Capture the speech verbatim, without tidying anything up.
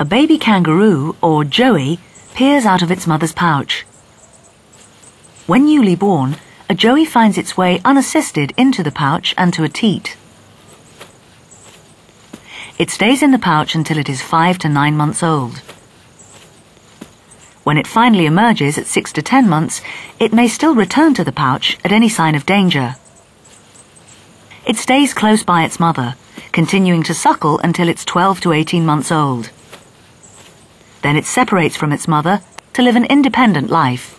a baby kangaroo, or joey, peers out of its mother's pouch. When newly born, a joey finds its way unassisted into the pouch and to a teat. It stays in the pouch until it is five to nine months old. When it finally emerges at six to ten months, it may still return to the pouch at any sign of danger. It stays close by its mother, continuing to suckle until it's twelve to eighteen months old. Then it separates from its mother to live an independent life.